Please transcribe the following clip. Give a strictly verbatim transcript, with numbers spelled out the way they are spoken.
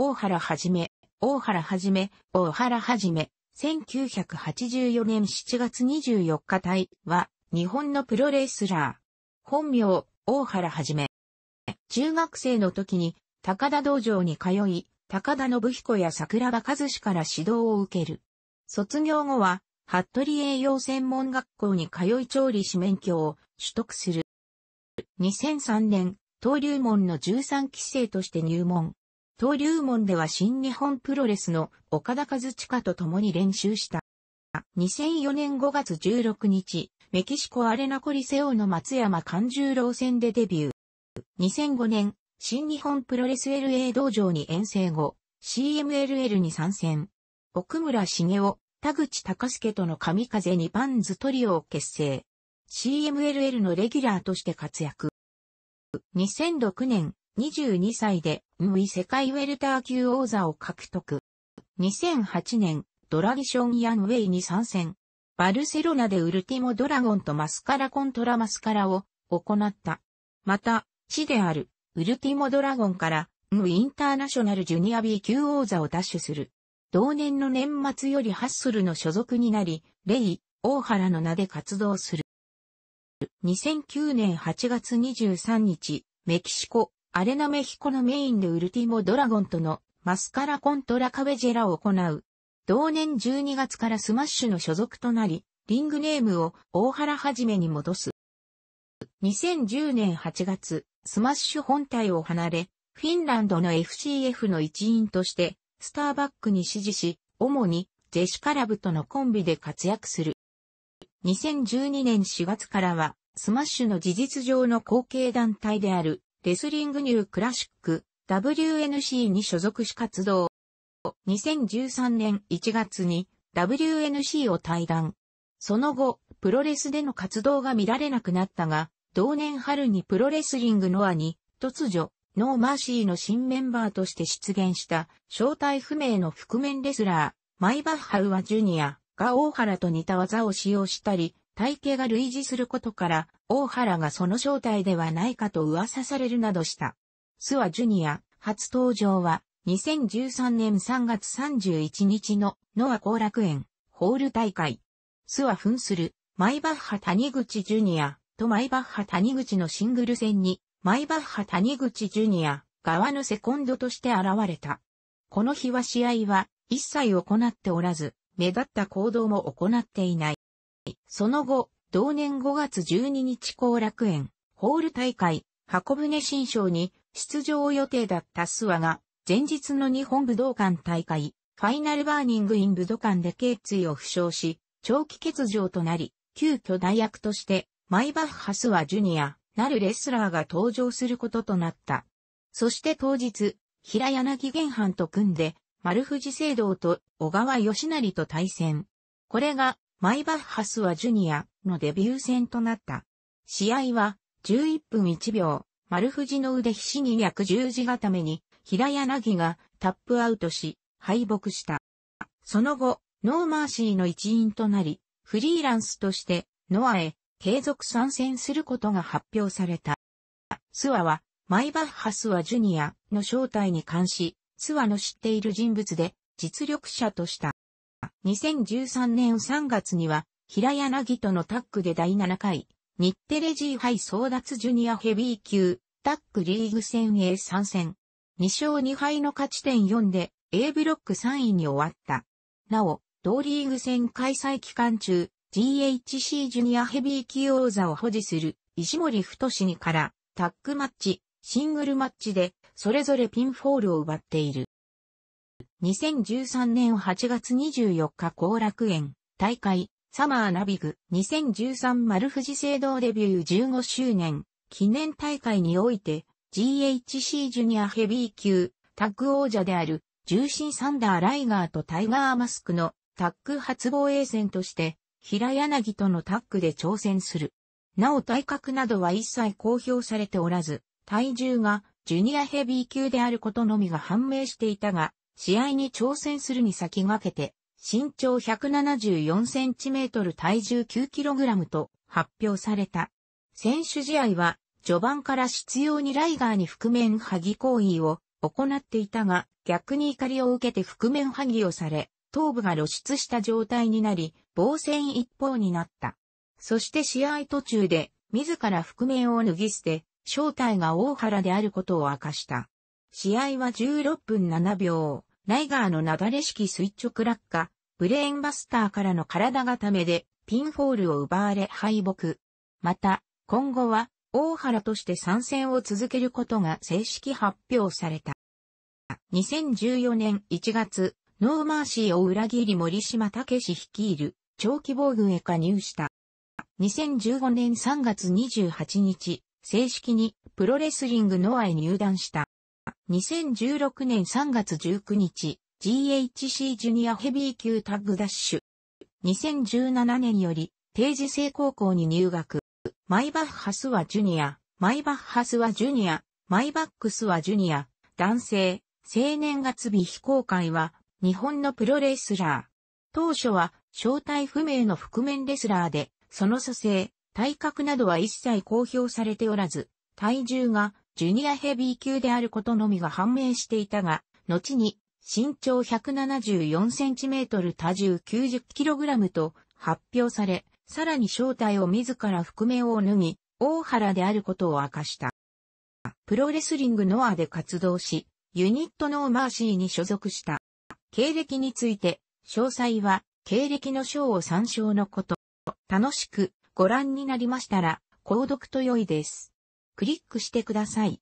大原はじめ、大原はじめ、大原はじめ、せんきゅうひゃくはちじゅうよねんしちがつにじゅうよっか対は、日本のプロレスラー。本名、大原はじめ。中学生の時に、高田道場に通い、高田信彦や桜庭和志から指導を受ける。卒業後は、服部栄養専門学校に通い調理師免許を取得する。にせんさんねん、登竜門のじゅうさんきせいとして入門。登竜門では新日本プロレスの岡田和親と共に練習した。にせんよねんごがつじゅうろくにち、メキシコアレナコリセオの松山勘十郎戦でデビュー。にせんごねん、新日本プロレス エルエー 道場に遠征後、シーエムエルエル に参戦。奥村茂雄、田口孝介との神風にパンズトリオを結成。シーエムエルエル のレギュラーとして活躍。にせんろくねん、にじゅうにさいで、エムダブリューエー 世界ウェルター級王座を獲得。にせんはちねん、ドラディション・ヤンウェイに参戦。バルセロナでウルティモ・ドラゴンとマスカラ・コントラ・マスカラを行った。また、地である、ウルティモ・ドラゴンから、エムダブリューエー インターナショナルジュニア B 級王座を奪取する。同年の年末よりハッスルの所属になり、レイ・大原の名で活動する。にせんきゅうねんはちがつにじゅうさんにち、メキシコ、アレナメヒコのメインでウルティモ・ドラゴンとのマスカラ・コントラ・カベジェラを行う。同年じゅうにがつからスマッシュの所属となり、リングネームを大原はじめに戻す。にせんじゅうねんはちがつ、スマッシュ本体を離れ、フィンランドの エフシーエフ の一員として、スターバックに師事し、主にジェシカ・ラブとのコンビで活躍する。にせんじゅうにねんしがつからは、スマッシュの事実上の後継団体である、レスリングニュークラシック、ダブリューエヌシー に所属し活動。にせんじゅうさんねんいちがつに ダブリューエヌシー を退団。その後、プロレスでの活動が見られなくなったが、同年春にプロレスリングノアに、突如、ノーマーシーの新メンバーとして出現した、正体不明の覆面レスラー、マイバッハウア・ジュニアが大原と似た技を使用したり、体型が類似することから、大原がその正体ではないかと噂されるなどした。スワ・ジュニア、初登場は、にせんじゅうさんねんさんがつさんじゅういちにちのノア後楽園、ホール大会。スワ扮する、マイバッハ・谷口ジュニアとマイバッハ・谷口のシングル戦に、マイバッハ・谷口ジュニア側のセコンドとして現れた。この日は試合は一切行っておらず、目立った行動も行っていない。その後、同年ごがつじゅうににち後楽園、ホール大会、箱舟新章に出場予定だったスワが、前日の日本武道館大会、ファイナルバーニングイン武道館で頸椎を負傷し、長期欠場となり、急遽代役として、マイバッハ・スワ・ジュニア、なるレスラーが登場することとなった。そして当日、平柳玄範と組んで、丸藤聖堂と小川義成と対戦。これが、マイバッハスワジュニアのデビュー戦となった。試合は、じゅういっぷんいちびょう、丸藤の腕ひしに逆十字固めに、平柳がタップアウトし、敗北した。その後、ノーマーシーの一員となり、フリーランスとして、ノアへ、継続参戦することが発表された。スワは、マイバッハスワジュニアの正体に関し、スワの知っている人物で、実力者とした。にせんじゅうさんねんさんがつには、平柳とのタッグでだいななかい、日テレ G 杯争奪ジュニアヘビー級、タッグリーグ戦へ参戦。にしょうにはいの勝ち点よんで、A ブロックさんいに終わった。なお、同リーグ戦開催期間中、ジーエイチシー ジュニアヘビー級王座を保持する石森太にからタッグマッチ、シングルマッチでそれぞれピンフォールを奪っている。にせんじゅうさんねんはちがつにじゅうよっか後楽園大会サマーナビグにせんじゅうさん丸藤聖堂デビューじゅうごしゅうねん記念大会において ジーエイチシー ジュニアヘビー級タッグ王者である重心サンダーライガーとタイガーマスクのタッグ初防衛戦として平柳とのタッグで挑戦する。なお体格などは一切公表されておらず、体重がジュニアヘビー級であることのみが判明していたが、試合に挑戦するに先駆けて、身長ひゃくななじゅうよんセンチメートル体重 きゅうキログラム と発表された。選手試合は、序盤から執拗にライガーに覆面剥ぎ行為を行っていたが、逆に怒りを受けて覆面剥ぎをされ、頭部が露出した状態になり、防戦一方になった。そして試合途中で、自ら覆面を脱ぎ捨て、正体が大原であることを明かした。試合はじゅうろっぷんななびょう、ライガーのなだれ式垂直落下、ブレーンバスターからの体固めで、ピンフォールを奪われ敗北。また、今後は、大原として参戦を続けることが正式発表された。にせんじゅうよねんいちがつ、ノーマーシーを裏切り森島武史率いる長期防軍へ加入した。にせんじゅうごねんさんがつにじゅうはちにち、正式にプロレスリングノアへ入団した。にせんじゅうろくねんさんがつじゅうくにち、ジーエイチシー ジュニアヘビー級タッグダッシュ。にせんじゅうななねんより定時制高校に入学。マイバッハスはジュニア、マイバッハスはジュニア、マイバックスはジュニア、男性、生年月日非公開は、日本のプロレスラー。当初は、正体不明の覆面レスラーで、その組成、体格などは一切公表されておらず、体重がジュニアヘビー級であることのみが判明していたが、後に、身長ひゃくななじゅうよんセンチメートル多重 きゅうじゅっキログラム と発表され、さらに正体を自ら覆面を脱ぎ、大原であることを明かした。プロレスリングノアで活動し、ユニットノーマーシーに所属した。経歴について、詳細は、経歴の章を参照のこと。楽しくご覧になりましたら、購読と良いです。クリックしてください。